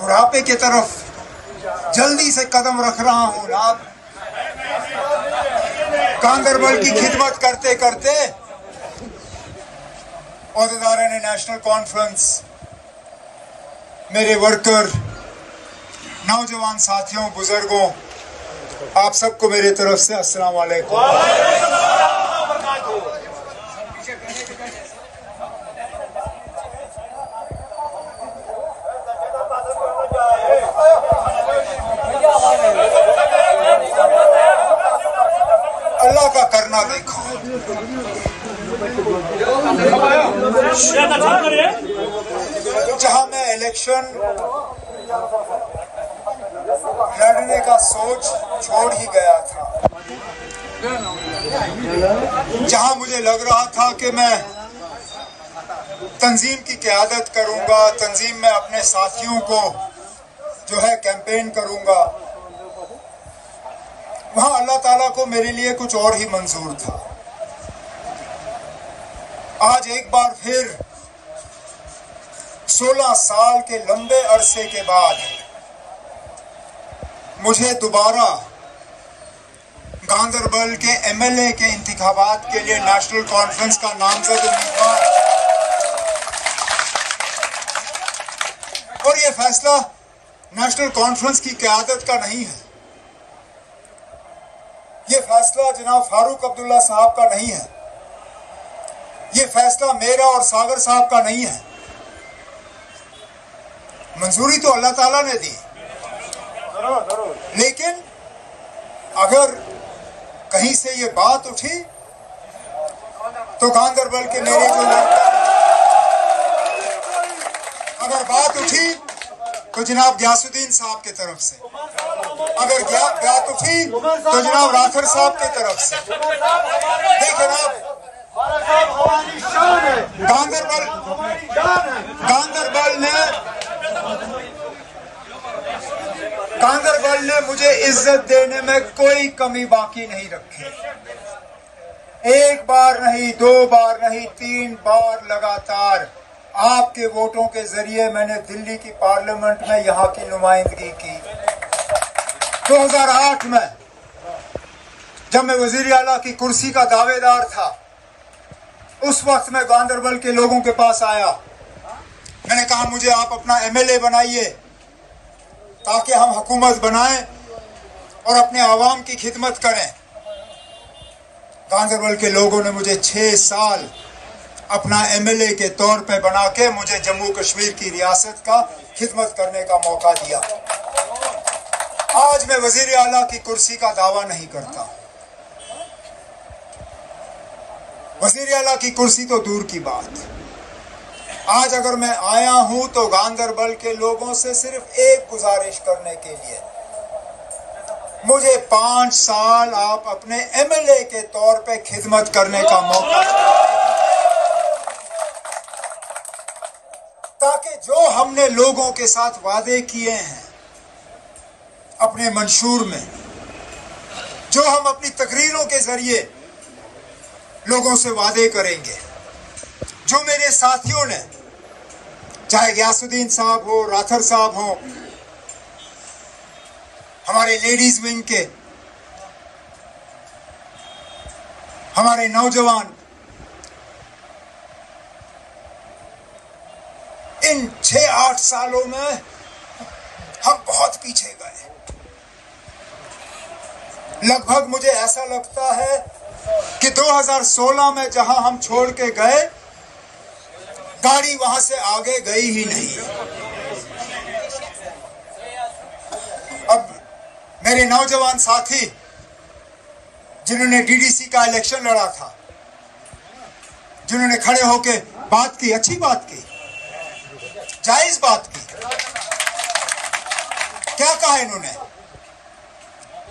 बुढ़ापे की तरफ जल्दी से कदम रख रहा हूँ। आप कांगरबल की खिदमत करते करते अहदेदारों ने नेशनल कॉन्फ्रेंस, मेरे वर्कर, नौजवान साथियों, बुजुर्गों, आप सबको मेरे तरफ से अस्सलाम वालेकुम। अल्लाह का करना देखो। जहां मैं इलेक्शन लड़ने का सोच छोड़ ही गया था, जहां मुझे लग रहा था कि मैं तंजीम की क़यादत करूंगा, तंजीम में अपने साथियों को जो है कैंपेन करूंगा, वहां अल्लाह ताला को मेरे लिए कुछ और ही मंजूर था। आज एक बार फिर 16 साल के लंबे अरसे के बाद मुझे दोबारा गांधरबल के एमएलए के इंतखाबात के लिए नेशनल कॉन्फ्रेंस का नामजद उम्मीदवार, और ये फैसला नेशनल कॉन्फ्रेंस की क़यादत का नहीं है, ये फैसला जनाब फारूक अब्दुल्ला साहब का नहीं है, ये फैसला मेरा और सागर साहब का नहीं है। मंजूरी तो अल्लाह ताला ने दी, लेकिन अगर कहीं से ये बात उठी तो गांधरबल के मेरे जो अगर बात उठी तो जनाब ग्यासुद्दीन साहब की तरफ से, अगर बात उठी तो जनाब राठौर साहब की तरफ से। जनाब गांधरबल ने मुझे इज्जत देने में कोई कमी बाकी नहीं रखी। एक बार नहीं, दो बार नहीं, 3 बार लगातार आपके वोटों के जरिए मैंने दिल्ली की पार्लियामेंट में यहाँ की नुमाइंदगी की। 2008 में जब मैं वजीर आला की कुर्सी का दावेदार था, उस वक्त मैं गांधरबल के लोगों के पास आया, मैंने कहा मुझे आप अपना एमएलए बनाइए ताकि हम हुकूमत बनाएं और अपने आवाम की खिदमत करें। गांधरबल के लोगों ने मुझे 6 साल अपना एमएलए के तौर पे बना के मुझे जम्मू कश्मीर की रियासत का खिदमत करने का मौका दिया। आज मैं वजीर आला की कुर्सी का दावा नहीं करता, वजीर आला की कुर्सी तो दूर की बात। आज अगर मैं आया हूं तो गांधरबल के लोगों से सिर्फ एक गुजारिश करने के लिए, मुझे 5 साल आप अपने एमएलए के तौर पे खिदमत करने का मौका दिया, ताकि जो हमने लोगों के साथ वादे किए हैं अपने मंशूर में, जो हम अपनी तकरीरों के जरिए लोगों से वादे करेंगे, जो मेरे साथियों ने, चाहे ग्यासुद्दीन साहब हो, राठौर साहब हो, हमारे लेडीज विंग के, हमारे नौजवान, इन 6-8 सालों में हम बहुत पीछे गए। लगभग मुझे ऐसा लगता है कि 2016 में जहां हम छोड़ के गए, गाड़ी वहां से आगे गई ही नहीं। अब मेरे नौजवान साथी जिन्होंने डीडीसी का इलेक्शन लड़ा था, जिन्होंने खड़े होके बात की, अच्छी बात की, जायज बात की, क्या कहा इन्होंने?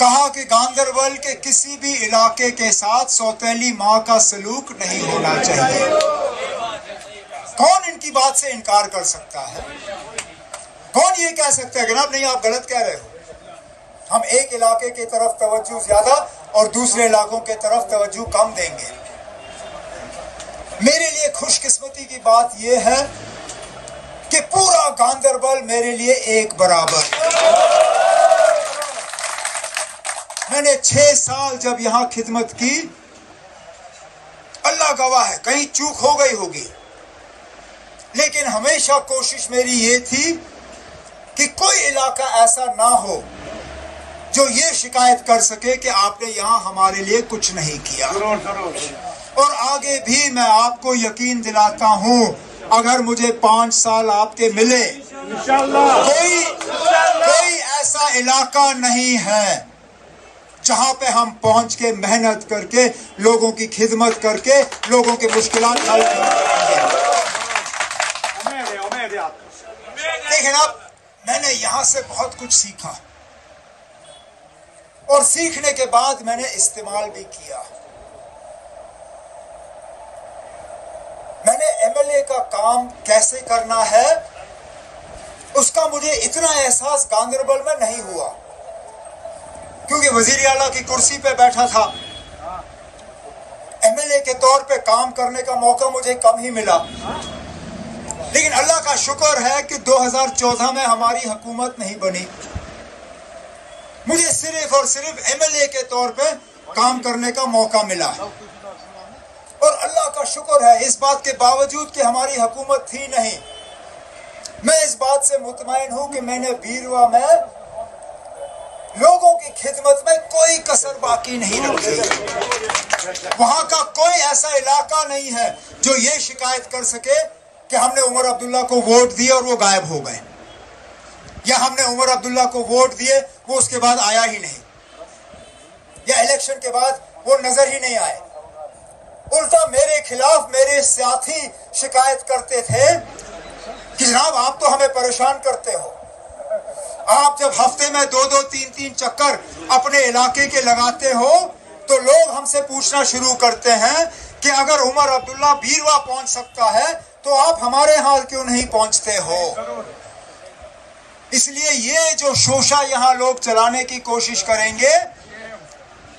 कहा कि गांधरबल के किसी भी इलाके के साथ सौतेली माँ का सलूक नहीं होना चाहिए। कौन इनकी बात से इनकार कर सकता है? कौन ये कह सकता है जनाब नहीं आप गलत कह रहे हो, हम एक इलाके की तरफ तवज्जो ज्यादा और दूसरे इलाकों की तरफ तवज्जो कम देंगे? मेरे लिए खुशकिस्मती की बात यह है कि पूरा गांधरबल मेरे लिए एक बराबर। मैंने 6 साल जब यहां खिदमत की, अल्लाह गवाह है कहीं चूक हो गई होगी, लेकिन हमेशा कोशिश मेरी ये थी कि कोई इलाका ऐसा ना हो जो ये शिकायत कर सके कि आपने यहाँ हमारे लिए कुछ नहीं किया। और आगे भी मैं आपको यकीन दिलाता हूँ, अगर मुझे 5 साल आपके मिले, कोई ऐसा इलाका नहीं है जहाँ पे हम पहुँच के मेहनत करके, लोगों की खिदमत करके, लोगों की मुश्किलात हल नहीं करेंगे। लेकिन अब मैंने यहाँ से बहुत कुछ सीखा और सीखने के बाद मैंने इस्तेमाल भी किया। मैंने एमएलए का काम कैसे करना है उसका मुझे इतना एहसास गांधरबल में नहीं हुआ, क्योंकि वजीर आला की कुर्सी पे बैठा था। एमएलए के तौर पे काम करने का मौका मुझे कम ही मिला, लेकिन अल्लाह का शुक्र है कि 2014 में हमारी हुकूमत नहीं बनी। मुझे सिर्फ और सिर्फ एमएलए के तौर पे काम करने का मौका मिला, और अल्लाह का शुक्र है इस बात के बावजूद कि हमारी हुकूमत थी नहीं, मैं इस बात से मुतमईन हूँ कि मैंने बीरवा में लोगों की खिदमत में कोई कसर बाकी नहीं रखी। वहाँ का कोई ऐसा इलाका नहीं है जो ये शिकायत कर सके कि हमने उमर अब्दुल्ला को वोट दिया और वो गायब हो गए, या हमने उमर अब्दुल्ला को वोट दिए वो उसके बाद आया ही नहीं, या इलेक्शन के बाद वो नजर ही नहीं आए। उल्टा मेरे खिलाफ मेरे साथी शिकायत करते थे कि जनाब आप तो हमें परेशान करते हो, आप जब हफ्ते में 2-2, 3-3 चक्कर अपने इलाके के लगाते हो तो लोग हमसे पूछना शुरू करते हैं कि अगर उमर अब्दुल्ला बीरवा पहुंच सकता है तो आप हमारे हाल क्यों नहीं पहुंचते हो। इसलिए ये जो शोशा यहाँ लोग चलाने की कोशिश करेंगे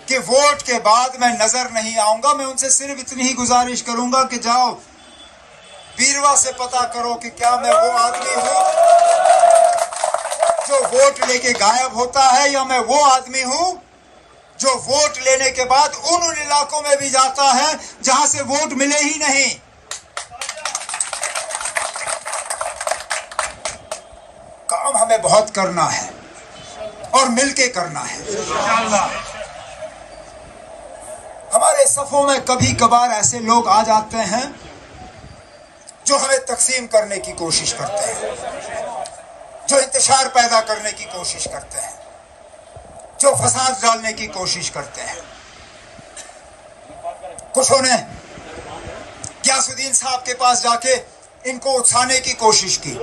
कि वोट के बाद मैं नजर नहीं आऊंगा, मैं उनसे सिर्फ इतनी ही गुजारिश करूंगा कि जाओ बीरवा से पता करो कि क्या मैं वो आदमी हूं जो वोट लेके गायब होता है, या मैं वो आदमी हूं जो वोट लेने के बाद उन इलाकों में भी जाता है जहां से वोट मिले ही नहीं। काम हमें बहुत करना है और मिलके करना है। हमारे सफों में कभी कभार ऐसे लोग आ जाते हैं जो हमें तकसीम करने की कोशिश करते हैं, जो इंतशार पैदा करने की कोशिश करते हैं, जो फसाद डालने की कोशिश करते हैं। कुछ ने ग्यासुद्दीन साहब के पास जाके इनको उकसाने की कोशिश की,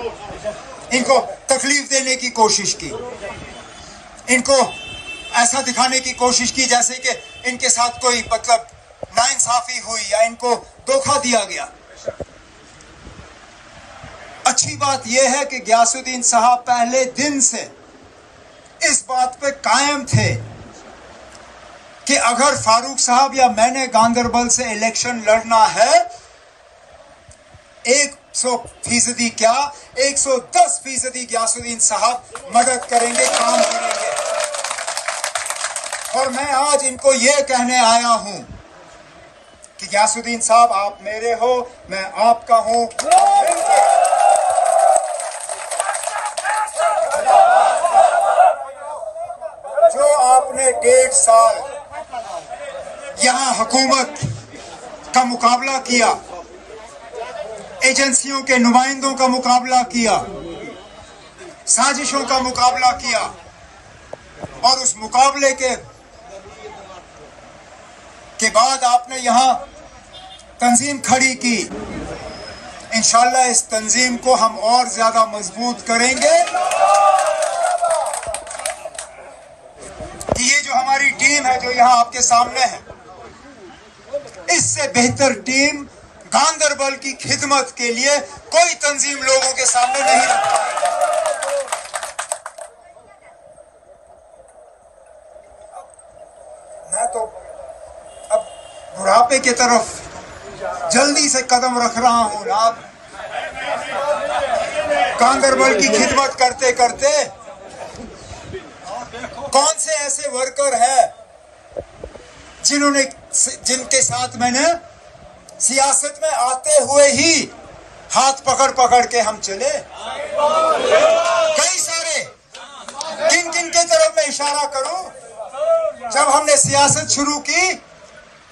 इनको तकलीफ देने की कोशिश की, इनको ऐसा दिखाने की कोशिश की जैसे कि इनके साथ कोई मतलब नाइंसाफी हुई या इनको धोखा दिया गया। अच्छी बात यह है कि ग्यासुद्दीन साहब पहले दिन से इस बात पे कायम थे कि अगर फारूक साहब या मैंने गांधरबल से इलेक्शन लड़ना है, 100% क्या 110% ग्यासुद्दीन साहब मदद करेंगे, काम करेंगे। और मैं आज इनको ये कहने आया हूं कि ग्यासुद्दीन साहब आप मेरे हो, मैं आपका हूं। जो आपने 1.5 साल यहां हुकूमत का मुकाबला किया, एजेंसियों के नुमाइंदों का मुकाबला किया, साजिशों का मुकाबला किया, और उस मुकाबले के बाद आपने यहाँ तंजीम खड़ी की। इंशाल्लाह इस तंजीम को हम और ज्यादा मजबूत करेंगे कि ये जो हमारी टीम है जो यहाँ आपके सामने है, इससे बेहतर टीम गांधरबल की खिदमत के लिए कोई तंजीम लोगों के सामने नहीं रखता। मैं तो अब बुढ़ापे की तरफ जल्दी से कदम रख रहा हूं। आप कांगरबल की खिदमत करते करते कौन से ऐसे वर्कर हैं जिन्होंने, जिनके साथ मैंने सियासत में आते हुए ही हाथ पकड़ पकड़ के हम चले। कई सारे, किन किन के तरफ मैं इशारा करूं? जब हमने सियासत शुरू की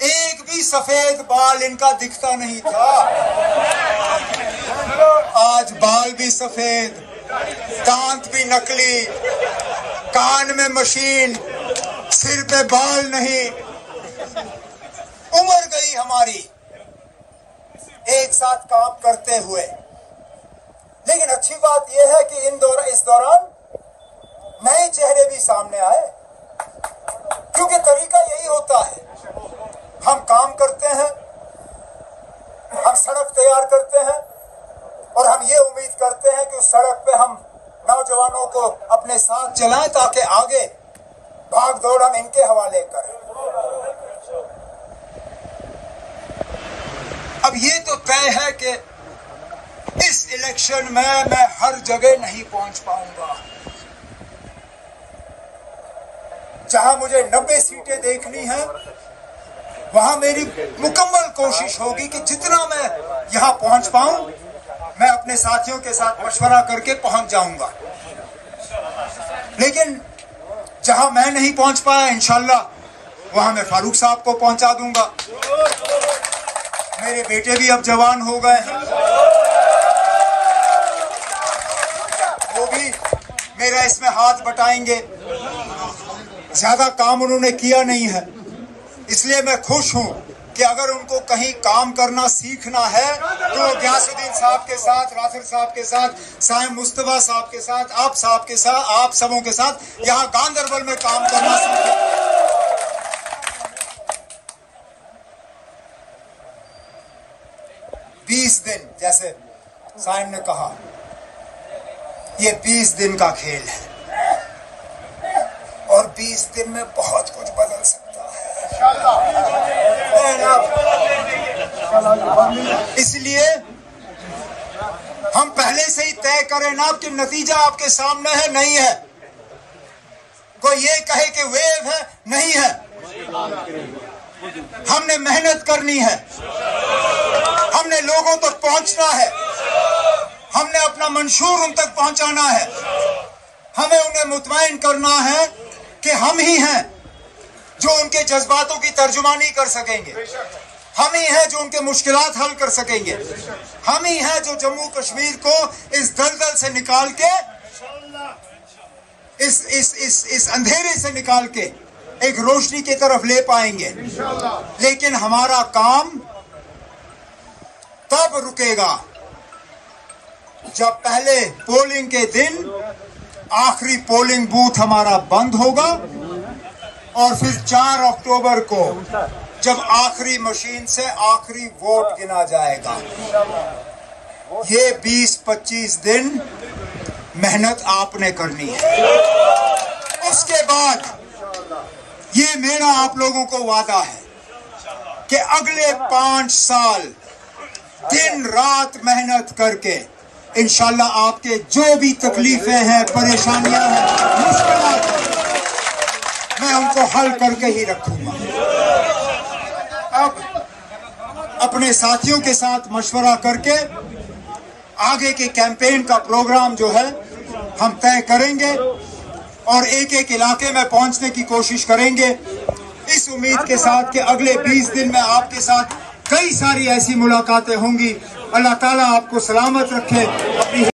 एक भी सफेद बाल इनका दिखता नहीं था। आज बाल भी सफेद, दांत भी नकली, कान में मशीन, सिर पे बाल नहीं। उम्र गई हमारी एक साथ काम करते हुए। लेकिन अच्छी बात यह है कि इस दौरान नए चेहरे भी सामने आए, क्योंकि तरीका यही होता है। हम काम करते हैं, हम सड़क तैयार करते हैं और हम ये उम्मीद करते हैं कि उस सड़क पे हम नौजवानों को अपने साथ चलाएं ताकि आगे भाग दौड़ हम इनके हवाले करें। अब ये तो तय है कि इस इलेक्शन में मैं हर जगह नहीं पहुंच पाऊंगा। जहां मुझे 90 सीटें देखनी हैं, वहां मेरी मुकम्मल कोशिश होगी कि जितना मैं यहां पहुंच पाऊं, मैं अपने साथियों के साथ मशवरा करके पहुंच जाऊंगा। लेकिन जहां मैं नहीं पहुंच पाया, इंशाल्लाह वहां मैं फारूक साहब को पहुंचा दूंगा। मेरे बेटे भी अब जवान हो गए हैं, वो भी मेरा इसमें हाथ बटाएंगे। ज्यादा काम उन्होंने किया नहीं है, इसलिए मैं खुश हूं कि अगर उनको कहीं काम करना सीखना है तो ग्यासुद्दीन साहब के साथ, राफिर साहब के साथ, साइम मुस्तफा साहब के साथ, आप साहब के साथ, आप सबों के साथ यहाँ गांधरबल में काम करना सीखें। 20 दिन, जैसे साइम ने कहा, ये 20 दिन का खेल है और 20 दिन में बहुत कुछ बदल सकता है। इसलिए हम पहले से ही तय करें ना कि नतीजा आपके सामने है, नहीं है। कोई ये कहे कि वेव है, नहीं है। हमने मेहनत करनी है, हमने लोगों तक पहुंचना है, हमने अपना मंशूर उन तक पहुंचाना है, हमें उन्हें मुतमईन करना है कि हम ही हैं जो उनके जज्बातों की तर्जुमानी कर सकेंगे, हम ही हैं जो उनके मुश्किलात हल कर सकेंगे, हम ही हैं जो जम्मू कश्मीर को इस दलदल से निकाल के, इस अंधेरे से निकाल के एक रोशनी की तरफ ले पाएंगे। लेकिन हमारा काम तब रुकेगा जब पहले पोलिंग के दिन आखिरी पोलिंग बूथ हमारा बंद होगा और फिर 4 अक्टूबर को जब आखिरी मशीन से आखिरी वोट गिना जाएगा। ये 20-25 दिन मेहनत आपने करनी है। उसके बाद ये मेरा आप लोगों को वादा है कि अगले 5 साल दिन रात मेहनत करके इंशाल्लाह आपके जो भी तकलीफें हैं, परेशानियां हैं, मुश्किलात हैं, मैं उनको हल करके ही रखूंगा। अब अपने साथियों के साथ मशवरा करके आगे के कैंपेन का प्रोग्राम जो है हम तय करेंगे और एक एक इलाके में पहुंचने की कोशिश करेंगे, इस उम्मीद के साथ कि अगले 20 दिन में आपके साथ कई सारी ऐसी मुलाकातें होंगी। अल्लाह ताला आपको सलामत रखे।